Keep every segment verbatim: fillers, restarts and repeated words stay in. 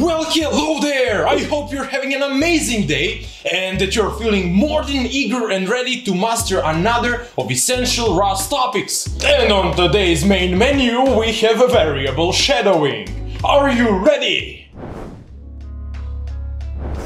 Well, hello there! I hope you're having an amazing day and that you're feeling more than eager and ready to master another of essential Rust topics. And on today's main menu we have a variable shadowing. Are you ready?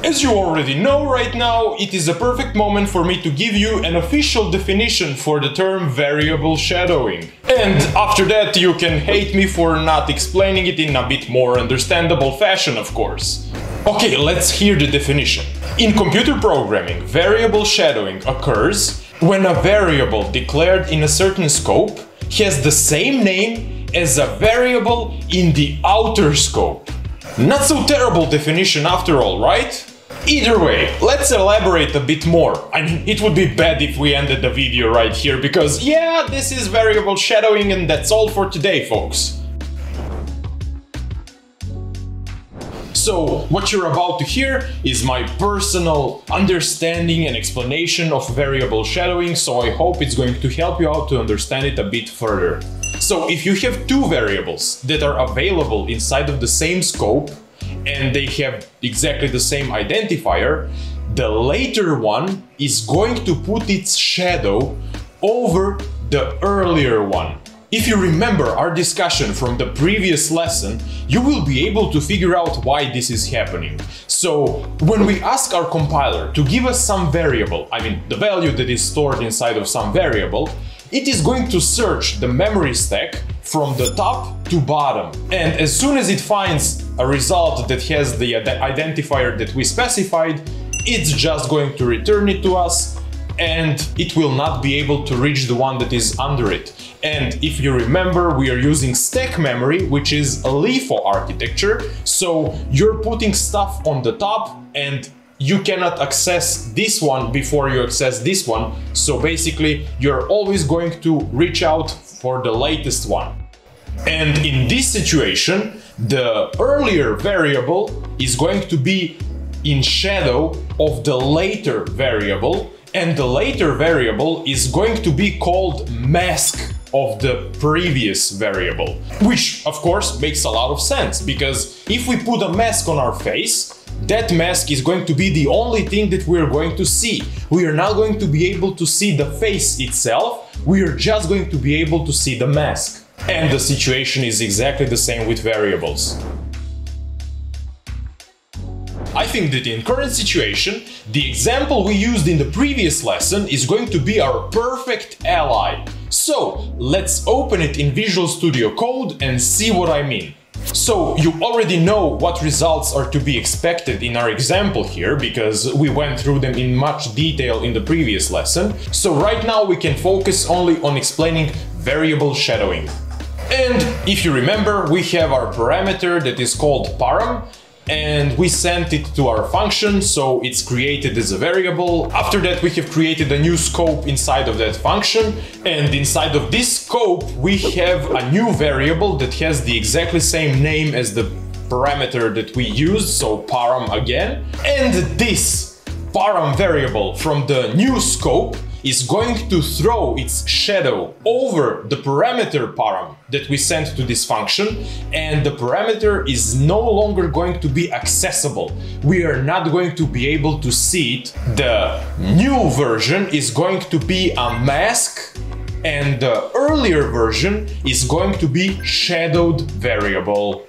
As you already know, right now it is a perfect moment for me to give you an official definition for the term variable shadowing. And after that you can hate me for not explaining it in a bit more understandable fashion, of course. Okay, let's hear the definition. In computer programming, variable shadowing occurs when a variable declared in a certain scope has the same name as a variable in the outer scope. Not so terrible definition after all, right? Either way, let's elaborate a bit more. I mean, it would be bad if we ended the video right here because, yeah, this is variable shadowing and that's all for today, folks. So, what you're about to hear is my personal understanding and explanation of variable shadowing, so I hope it's going to help you out to understand it a bit further. So, if you have two variables that are available inside of the same scope, and they have exactly the same identifier, the later one is going to put its shadow over the earlier one. If you remember our discussion from the previous lesson, you will be able to figure out why this is happening. So, when we ask our compiler to give us some variable, I mean the value that is stored inside of some variable, it is going to search the memory stack from the top to bottom. And as soon as it finds a result that has the identifier that we specified, it's just going to return it to us and it will not be able to reach the one that is under it. And if you remember, we are using stack memory, which is a LIFO architecture. So you're putting stuff on the top and you cannot access this one before you access this one. So basically, you're always going to reach out for the latest one. And in this situation, the earlier variable is going to be in shadow of the later variable. And the later variable is going to be called mask of the previous variable, which of course makes a lot of sense, because if we put a mask on our face, that mask is going to be the only thing that we're going to see. We are not going to be able to see the face itself, we are just going to be able to see the mask. And the situation is exactly the same with variables. I think that in current situation, the example we used in the previous lesson is going to be our perfect ally. So, let's open it in Visual Studio Code and see what I mean. So, you already know what results are to be expected in our example here, because we went through them in much detail in the previous lesson. So right now we can focus only on explaining variable shadowing. And if you remember, we have our parameter that is called param, and we sent it to our function, so it's created as a variable. After that we have created a new scope inside of that function, and inside of this scope we have a new variable that has the exactly same name as the parameter that we used, so param again. And this param variable from the new scope is going to throw its shadow over the parameter param that we sent to this function, and the parameter is no longer going to be accessible. We are not going to be able to see it. The new version is going to be a mask, and the earlier version is going to be shadowed variable.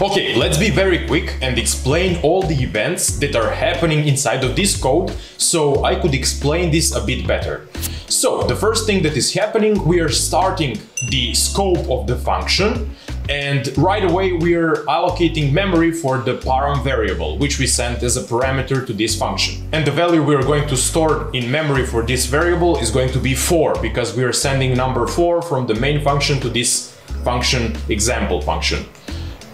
Okay, let's be very quick and explain all the events that are happening inside of this code, so I could explain this a bit better. So, the first thing that is happening, we are starting the scope of the function, and right away we are allocating memory for the param variable, which we sent as a parameter to this function. And the value we are going to store in memory for this variable is going to be four, because we are sending number four from the main function to this function, example function.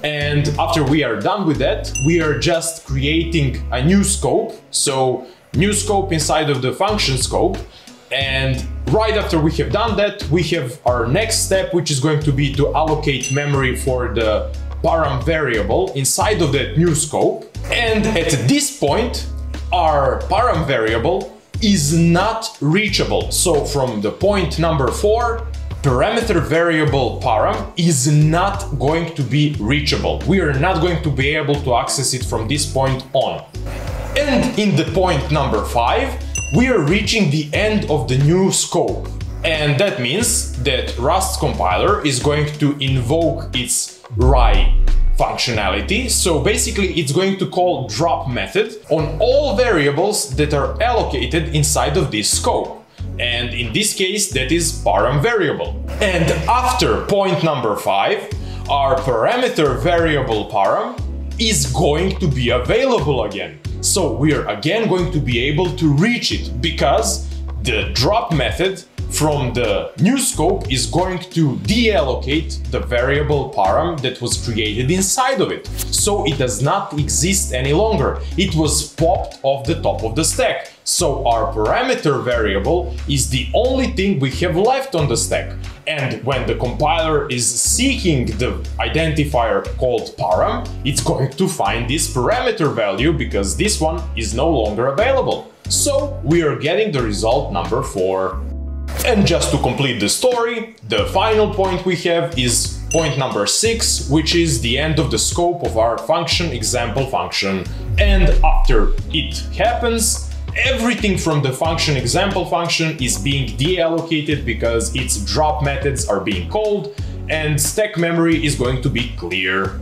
And after we are done with that, we are just creating a new scope, so new scope inside of the function scope. And right after we have done that, we have our next step, which is going to be to allocate memory for the param variable inside of that new scope. And at this point, our param variable is not reachable, so from the point number four parameter variable param is not going to be reachable. We are not going to be able to access it from this point on. And in the point number five, we are reaching the end of the new scope. And that means that Rust compiler is going to invoke its R A I I functionality. So basically it's going to call drop method on all variables that are allocated inside of this scope. And in this case, that is param variable. And after point number five, our parameter variable param is going to be available again. So we are again going to be able to reach it because the drop method from the new scope is going to deallocate the variable param that was created inside of it. So it does not exist any longer. It was popped off the top of the stack. So our parameter variable is the only thing we have left on the stack. And when the compiler is seeking the identifier called param, it's going to find this parameter value because this one is no longer available. So we are getting the result number four. And just to complete the story, the final point we have is point number six, which is the end of the scope of our function example function. And after it happens, everything from the function example function is being deallocated because its drop methods are being called and stack memory is going to be clear.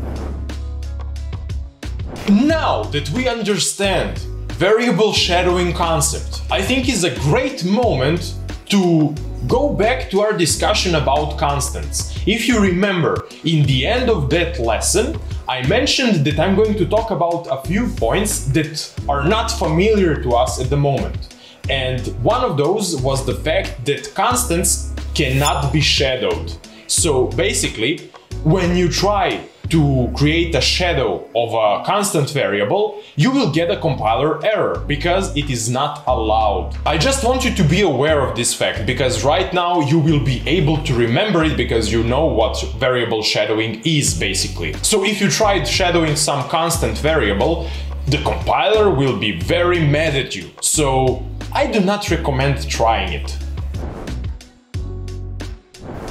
Now that we understand variable shadowing concept, I think is a great moment to go back to our discussion about constants. If you remember, in the end of that lesson, I mentioned that I'm going to talk about a few points that are not familiar to us at the moment. And one of those was the fact that constants cannot be shadowed. So basically, when you try to create a shadow of a constant variable, you will get a compiler error because it is not allowed. I just want you to be aware of this fact because right now you will be able to remember it because you know what variable shadowing is basically. So if you tried shadowing some constant variable, the compiler will be very mad at you. So I do not recommend trying it.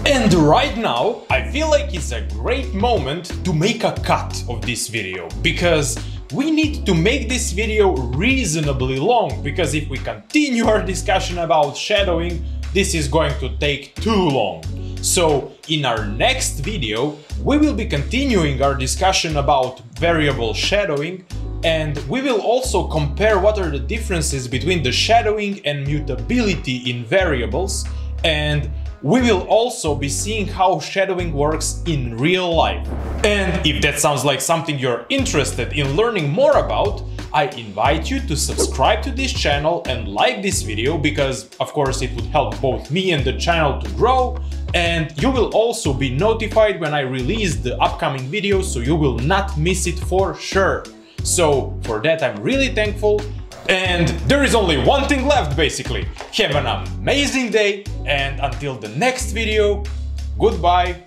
And right now, I feel like it's a great moment to make a cut of this video, because we need to make this video reasonably long, because if we continue our discussion about shadowing, this is going to take too long. So in our next video, we will be continuing our discussion about variable shadowing, and we will also compare what are the differences between the shadowing and mutability in variables, and we will also be seeing how shadowing works in real life. And if that sounds like something you're interested in learning more about, I invite you to subscribe to this channel and like this video because, of course, it would help both me and the channel to grow. And you will also be notified when I release the upcoming video, so you will not miss it for sure. So for that, I'm really thankful. And there is only one thing left, basically. Have an amazing day, and until the next video, goodbye.